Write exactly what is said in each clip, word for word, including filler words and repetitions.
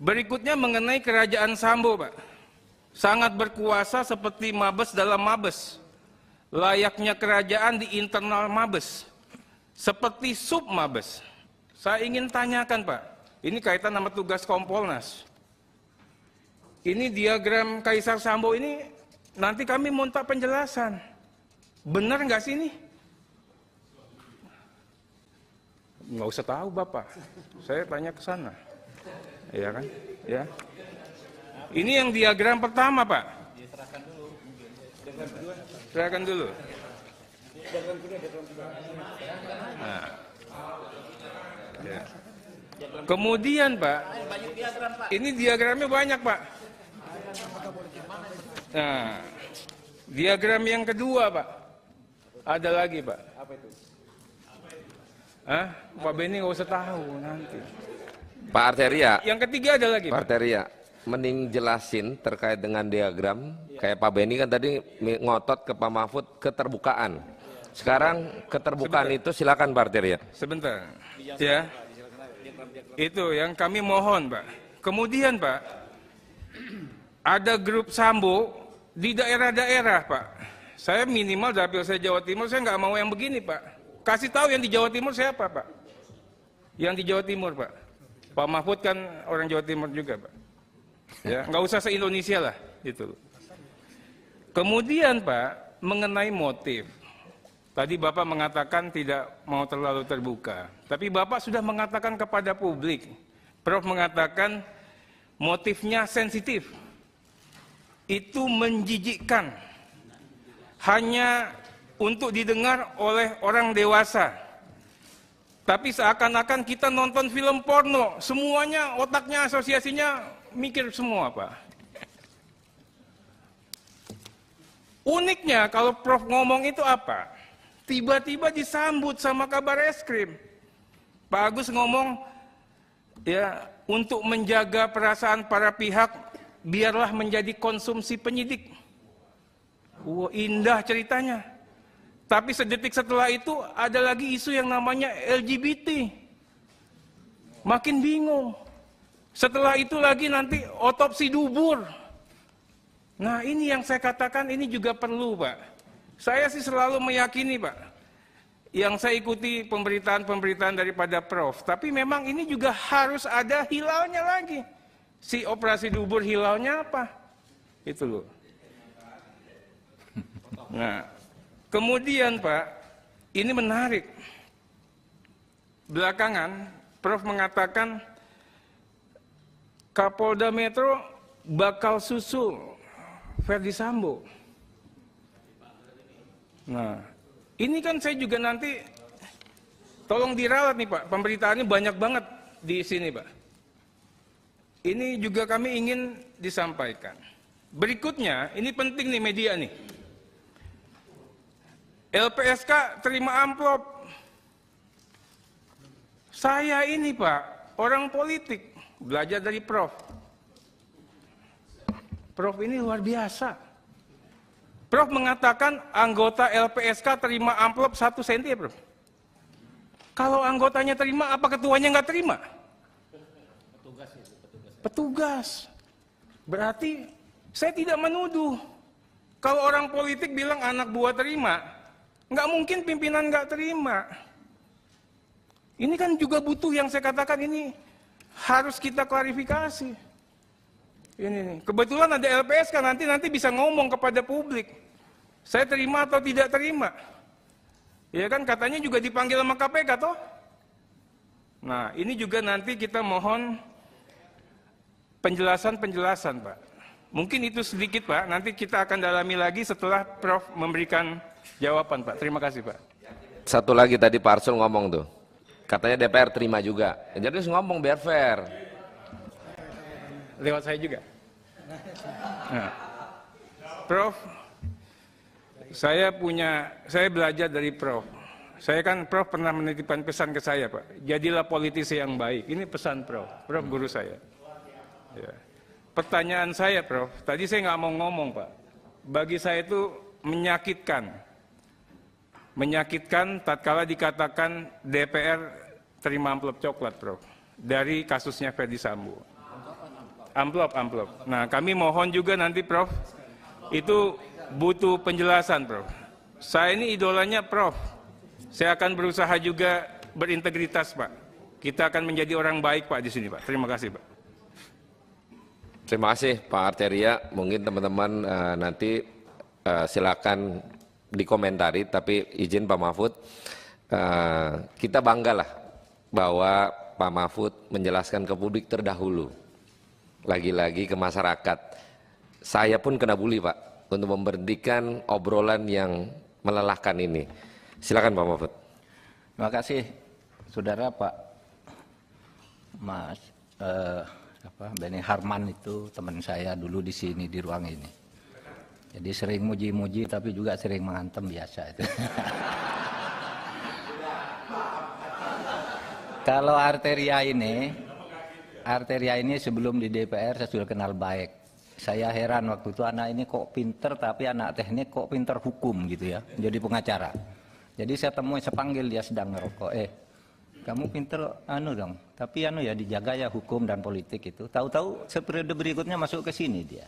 Berikutnya mengenai kerajaan Sambo, Pak. Sangat berkuasa seperti Mabes dalam Mabes. Layaknya kerajaan di internal Mabes. Seperti sub Mabes. Saya ingin tanyakan, Pak. Ini kaitan sama tugas Kompolnas. Ini diagram Kaisar Sambo ini nanti kami minta penjelasan. Benar nggak sih ini? Nggak usah tahu, Bapak. Saya tanya ke sana. Iya kan? Ya. Ini yang diagram pertama, Pak. Serahkan dulu. Serahkan dulu. Nah. Ya. Kemudian, Pak, ini diagramnya banyak, Pak. Nah, diagram yang kedua, Pak. Ada lagi, Pak. Apa itu? Hah? Pak Benny nggak usah tahu nanti. Pak Arteria. Yang ketiga ada lagi, Pak. Pak Arteria, mending jelasin terkait dengan diagram. Kayak Pak Benny kan tadi ngotot ke Pak Mahfud keterbukaan. Sekarang keterbukaan sebentar. Itu silakan Pak Arteria. Sebentar. Ya. Itu yang kami mohon, Pak. Kemudian, Pak, ada grup Sambo di daerah-daerah, Pak. Saya minimal dari dapil saya Jawa Timur, saya nggak mau yang begini, Pak. Kasih tahu yang di Jawa Timur siapa, Pak? Yang di Jawa Timur, Pak. Pak Mahfud kan orang Jawa Timur juga, Pak. Ya, nggak usah se-Indonesia lah, gitu. Kemudian, Pak, mengenai motif. Tadi Bapak mengatakan tidak mau terlalu terbuka. Tapi Bapak sudah mengatakan kepada publik. Prof mengatakan motifnya sensitif. Itu menjijikkan. Hanya untuk didengar oleh orang dewasa. Tapi seakan-akan kita nonton film porno. Semuanya otaknya, asosiasinya mikir semua, Pak. Uniknya kalau Prof ngomong itu apa? Tiba-tiba disambut sama kabar eskrim. Pak Agus ngomong, ya, untuk menjaga perasaan para pihak, biarlah menjadi konsumsi penyidik. Wah, indah ceritanya. Tapi sedetik setelah itu ada lagi isu yang namanya L G B T. Makin bingung. Setelah itu lagi nanti otopsi dubur. Nah, ini yang saya katakan ini juga perlu, Pak. Saya sih selalu meyakini, Pak, yang saya ikuti pemberitaan-pemberitaan daripada Prof. Tapi memang ini juga harus ada hilalnya lagi. Si operasi dubur hilalnya apa? Itu loh. Nah, kemudian, Pak, ini menarik. Belakangan, Prof mengatakan Kapolda Metro bakal susul Ferdi Sambo. Nah, ini kan saya juga nanti tolong diralat nih, Pak. Pemberitaannya banyak banget di sini, Pak. Ini juga kami ingin disampaikan. Berikutnya, ini penting nih media nih. L P S K terima amplop. Saya ini, Pak, orang politik, belajar dari Prof. Prof ini luar biasa. Prof mengatakan anggota L P S K terima amplop satu senti ya, Prof? Kalau anggotanya terima, apa ketuanya nggak terima? Petugas, ya, petugas. Petugas. Berarti saya tidak menuduh. Kalau orang politik bilang anak buah terima, nggak mungkin pimpinan nggak terima. Ini kan juga butuh yang saya katakan ini harus kita klarifikasi. Ini nih. Kebetulan ada L P S K nanti nanti bisa ngomong kepada publik. Saya terima atau tidak terima. Ya kan katanya juga dipanggil sama K P K toh. Nah, ini juga nanti kita mohon penjelasan-penjelasan, Pak. Mungkin itu sedikit, Pak. Nanti kita akan dalami lagi setelah Prof memberikan jawaban, Pak. Terima kasih, Pak. Satu lagi tadi Pak Arsul ngomong tuh. Katanya D P R terima juga. Ya, jadi harus ngomong biar fair. Lewat saya juga. Nah, Prof, saya punya, saya belajar dari Prof. Saya kan Prof pernah menitipkan pesan ke saya, Pak. Jadilah politisi yang baik. Ini pesan Prof. Prof guru saya. Ya. Pertanyaan saya, Prof. Tadi saya nggak mau ngomong, Pak. Bagi saya itu menyakitkan, menyakitkan tatkala dikatakan D P R terima amplop coklat, Prof. Dari kasusnya Ferdi Sambo. amplop, amplop. Nah, kami mohon juga nanti Prof itu butuh penjelasan, Prof. Saya ini idolanya Prof. Saya akan berusaha juga berintegritas, Pak. Kita akan menjadi orang baik, Pak, di sini, Pak. Terima kasih, Pak. Terima kasih, Pak Arteria. Mungkin teman-teman uh, nanti uh, silakan dikomentari, tapi izin Pak Mahfud, uh, kita banggalah bahwa Pak Mahfud menjelaskan ke publik terdahulu, lagi-lagi ke masyarakat. Saya pun kena bully, Pak, untuk memberikan obrolan yang melelahkan ini. Silakan Pak Mahfud. Terima kasih, saudara Pak Mas uh, apa, Benny Harman itu teman saya dulu di sini di ruang ini. Jadi sering muji-muji tapi juga sering mengantem biasa itu. Kalau Arteria ini, Arteria ini sebelum di D P R saya sudah kenal baik. Saya heran waktu itu anak ini kok pinter, tapi anak teknik kok pinter hukum gitu ya, jadi pengacara. Jadi saya temui, saya panggil, dia sedang ngerokok. Eh, kamu pinter anu dong, tapi anu ya dijaga ya hukum dan politik itu. Tahu-tahu seperiode berikutnya masuk ke sini dia.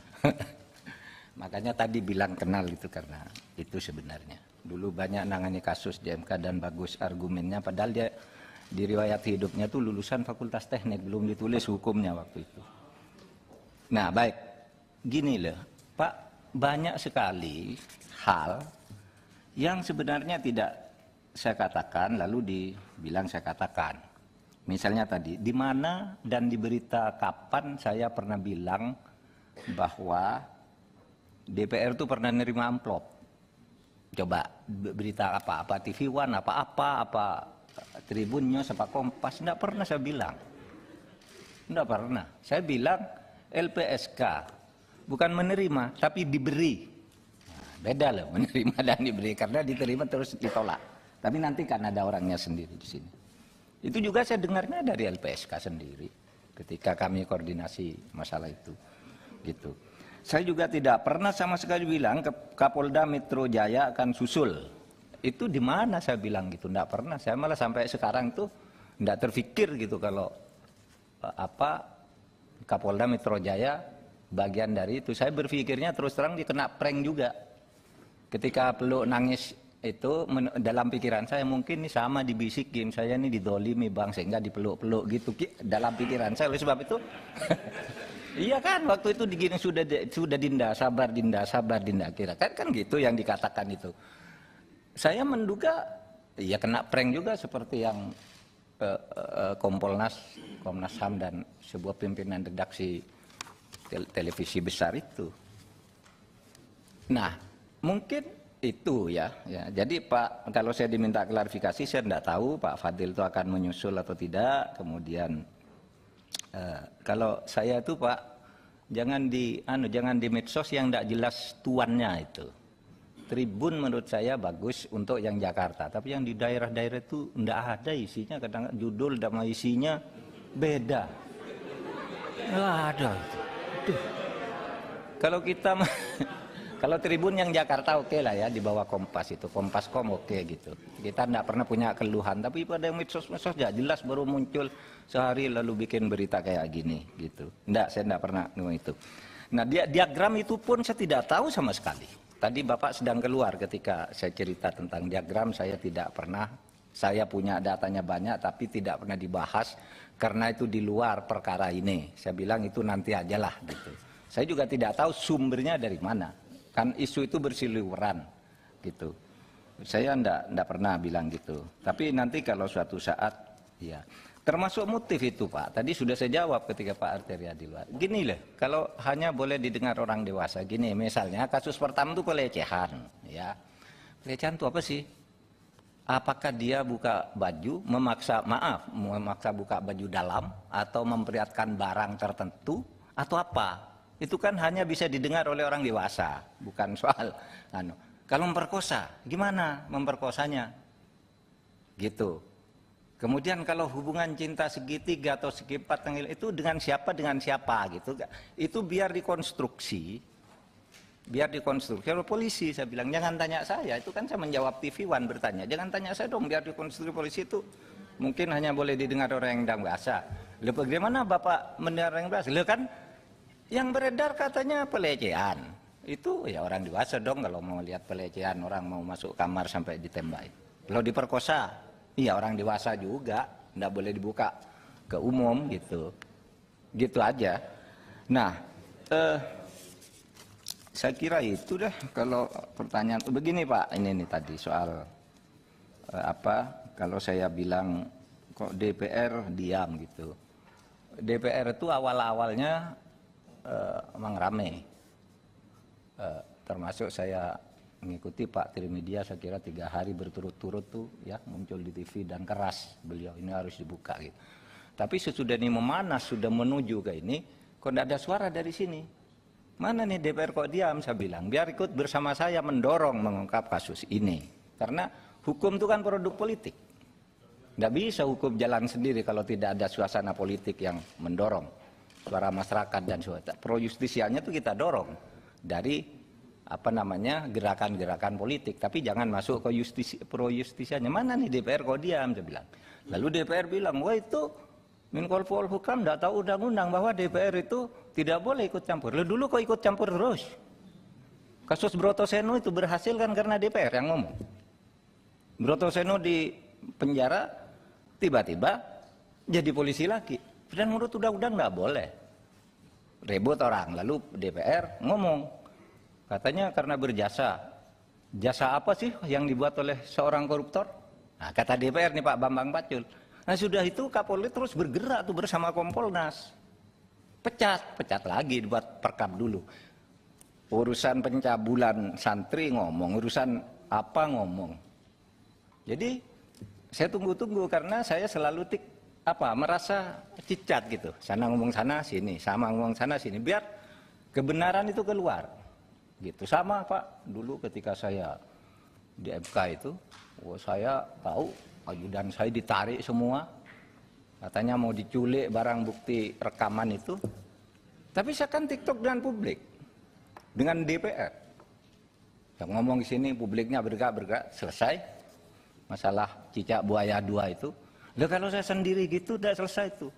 Makanya tadi bilang kenal itu karena itu sebenarnya. Dulu banyak nangani kasus di M K dan bagus argumennya, padahal dia di riwayat hidupnya tuh lulusan fakultas teknik, belum ditulis hukumnya waktu itu. Nah baik, gini loh Pak, banyak sekali hal yang sebenarnya tidak saya katakan lalu dibilang saya katakan. Misalnya tadi, di mana dan di berita kapan saya pernah bilang bahwa D P R tuh pernah nerima amplop. Coba berita apa-apa, T V One, apa-apa, apa Tribunnews, apa Kompas, enggak pernah saya bilang. Enggak pernah. Saya bilang L P S K, bukan menerima, tapi diberi. Nah, beda loh, menerima dan diberi, karena diterima terus ditolak. Tapi nanti kan ada orangnya sendiri di sini. Itu juga saya dengarnya dari L P S K sendiri, ketika kami koordinasi masalah itu. Gitu. Saya juga tidak pernah sama sekali bilang Kapolda Metro Jaya akan susul. Itu di mana saya bilang gitu? Tidak pernah. Saya malah sampai sekarang tuh tidak terfikir gitu kalau apa Kapolda Metro Jaya bagian dari itu. Saya berpikirnya terus terang dikena prank juga. Ketika peluk nangis itu dalam pikiran saya mungkin ini sama dibisikin, saya ini didolimi bang sehingga dipeluk-peluk gitu dalam pikiran saya. Oleh sebab itu iya kan, waktu itu digini sudah sudah Dinda, sabar Dinda, sabar Dinda, kira kan kan gitu yang dikatakan itu. Saya menduga ya kena prank juga seperti yang eh, eh, Kompolnas, Komnas H A M dan sebuah pimpinan redaksi te- televisi besar itu. Nah, mungkin itu ya. Ya. Jadi Pak, kalau saya diminta klarifikasi saya tidak tahu Pak Fadil itu akan menyusul atau tidak, kemudian Uh, kalau saya itu Pak, jangan di anu jangan di medsos yang tidak jelas tuannya itu. Tribun menurut saya bagus untuk yang Jakarta, tapi yang di daerah-daerah itu tidak ada isinya, kadang judul dan isinya beda. Nggak ada itu. Aduh. Kalau kita kalau Tribun yang Jakarta oke okay lah ya, di bawah Kompas itu, Kompas dot com oke okay gitu. Kita tidak pernah punya keluhan, tapi pada yang medsos-medsos tidak jelas baru muncul sehari lalu bikin berita kayak gini gitu. Tidak, saya tidak pernah ngomong itu. Nah dia, diagram itu pun saya tidak tahu sama sekali. Tadi Bapak sedang keluar ketika saya cerita tentang diagram, saya tidak pernah, saya punya datanya banyak tapi tidak pernah dibahas karena itu di luar perkara ini. Saya bilang itu nanti ajalah gitu. Saya juga tidak tahu sumbernya dari mana. Kan isu itu bersiliweran gitu. Saya enggak, enggak pernah bilang gitu. Tapi nanti kalau suatu saat ya. Termasuk motif itu Pak. Tadi sudah saya jawab ketika Pak Arteria di luar. Gini lah, kalau hanya boleh didengar orang dewasa. Gini misalnya kasus pertama itu pelecehan ya. Pelecehan itu apa sih? Apakah dia buka baju memaksa maaf, memaksa buka baju dalam atau memperlihatkan barang tertentu atau apa? Itu kan hanya bisa didengar oleh orang dewasa, bukan soal anu. Kalau memperkosa, gimana memperkosanya? Gitu. Kemudian kalau hubungan cinta segitiga atau segi empat itu dengan siapa dengan siapa gitu. Itu biar dikonstruksi. Biar dikonstruksi oleh polisi, saya bilang jangan tanya saya, itu kan saya menjawab T V One bertanya. Jangan tanya saya dong, biar dikonstruksi polisi itu. Mungkin hanya boleh didengar orang yang dewasa. Bagaimana Bapak mendengar orang dewasa? Kan Yang beredar katanya pelecehan. Itu ya orang dewasa dong kalau mau lihat pelecehan, orang mau masuk kamar sampai ditembak. Kalau diperkosa, iya orang dewasa juga, nggak boleh dibuka ke umum gitu. Gitu aja. Nah, eh, saya kira itu dah kalau pertanyaan. Begini Pak, ini nih tadi soal eh, apa, kalau saya bilang kok D P R diam gitu. D P R itu awal-awalnya Uh, emang rame, uh, termasuk saya mengikuti Pak Tri media, saya kira tiga hari berturut-turut tuh ya muncul di T V dan keras beliau ini harus dibuka gitu. Tapi sesudah ini memanas sudah menuju ke ini, kok tidak ada suara dari sini? Mana nih D P R kok diam? Saya bilang biar ikut bersama saya mendorong mengungkap kasus ini, karena hukum itu kan produk politik, tidak bisa hukum jalan sendiri kalau tidak ada suasana politik yang mendorong. Suara masyarakat dan suara pro justisialnya itu kita dorong dari apa namanya gerakan-gerakan politik, tapi jangan masuk ke justisi, pro justisialnya. Mana nih D P R kok diam, saya bilang. Lalu D P R bilang, wah itu Menko Polhukam tidak tahu undang-undang bahwa D P R itu tidak boleh ikut campur. Lalu dulu kok ikut campur terus? Kasus Broto Seno itu berhasil kan karena D P R yang ngomong. Broto Seno di penjara tiba-tiba jadi polisi lagi. Dan menurut undang-undang nggak boleh, ribut orang. Lalu D P R ngomong, katanya karena berjasa. Jasa apa sih yang dibuat oleh seorang koruptor? Nah, kata D P R nih Pak Bambang Pacul. Nah sudah itu Kapolri terus bergerak tuh bersama Kompolnas, pecat, pecat lagi buat perkap dulu. Urusan pencabulan santri ngomong, urusan apa ngomong. Jadi saya tunggu-tunggu karena saya selalu tik. Apa merasa cicat gitu, sana ngomong sana sini, sama ngomong sana sini, biar kebenaran itu keluar gitu. Sama Pak, dulu ketika saya di M K itu, oh, saya tahu ajudan saya ditarik semua, katanya mau diculik barang bukti rekaman itu, tapi saya kan TikTok dengan publik, dengan D P R, saya ngomong di sini publiknya bergerak-bergerak, selesai masalah cicak buaya dua itu. Lah kalau saya sendiri gitu udah selesai tuh.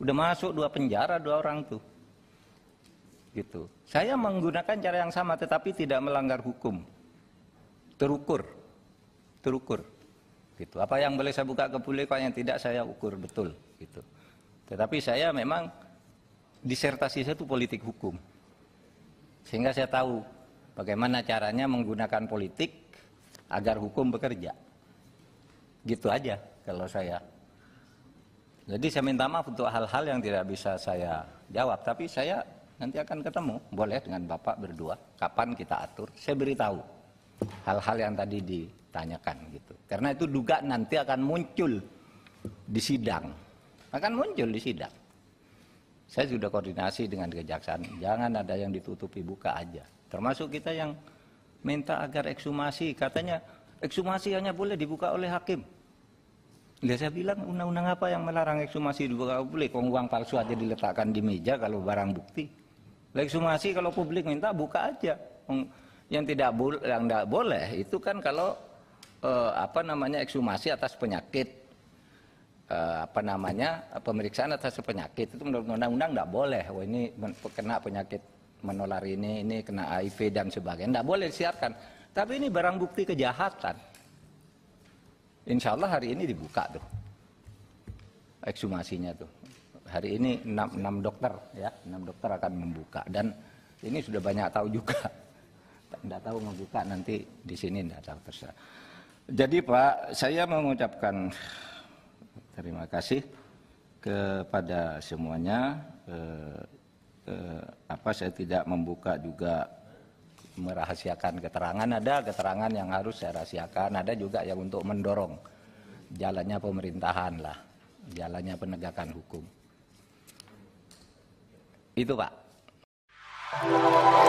Udah masuk dua penjara dua orang tuh. Gitu. Saya menggunakan cara yang sama tetapi tidak melanggar hukum. Terukur. Terukur. Gitu. Apa yang boleh saya buka ke publik, apa yang tidak saya ukur betul gitu. Tetapi saya memang disertasi saya itu politik hukum. Sehingga saya tahu bagaimana caranya menggunakan politik agar hukum bekerja. Gitu aja. Kalau saya, jadi saya minta maaf untuk hal-hal yang tidak bisa saya jawab, tapi saya nanti akan ketemu, boleh dengan Bapak berdua, kapan kita atur, saya beritahu hal-hal yang tadi ditanyakan gitu, karena itu dugaan nanti akan muncul di sidang, akan muncul di sidang. Saya sudah koordinasi dengan kejaksaan, jangan ada yang ditutupi, buka aja, termasuk kita yang minta agar ekshumasi, katanya ekshumasi hanya boleh dibuka oleh hakim. Lihat saya bilang undang-undang apa yang melarang ekshumasi dibuka publik? Uang palsu aja diletakkan di meja kalau barang bukti. Ekshumasi kalau publik minta buka aja. Yang tidak boleh, yang tidak boleh itu kan kalau eh, apa namanya ekshumasi atas penyakit, eh, apa namanya pemeriksaan atas penyakit itu menurut undang-undang tidak boleh. Wah ini kena penyakit menulari ini, ini kena H I V dan sebagainya. Tidak boleh disiarkan. Tapi ini barang bukti kejahatan. Insya Allah hari ini dibuka tuh ekshumasinya tuh. Hari ini enam dokter ya, enam dokter akan membuka dan ini sudah banyak tahu juga. Tidak tahu membuka nanti di sini tidak tahu terserah. Jadi Pak, saya mengucapkan terima kasih kepada semuanya. Eh, eh, apa saya tidak membuka juga merahasiakan keterangan, ada keterangan yang harus saya rahasiakan, ada juga yang untuk mendorong jalannya pemerintahan lah, jalannya penegakan hukum. Itu Pak.